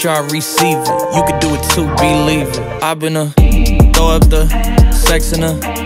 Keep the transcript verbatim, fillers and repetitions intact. Y'all receive it. You can do it too, believe it. I've been a throw up the sex in a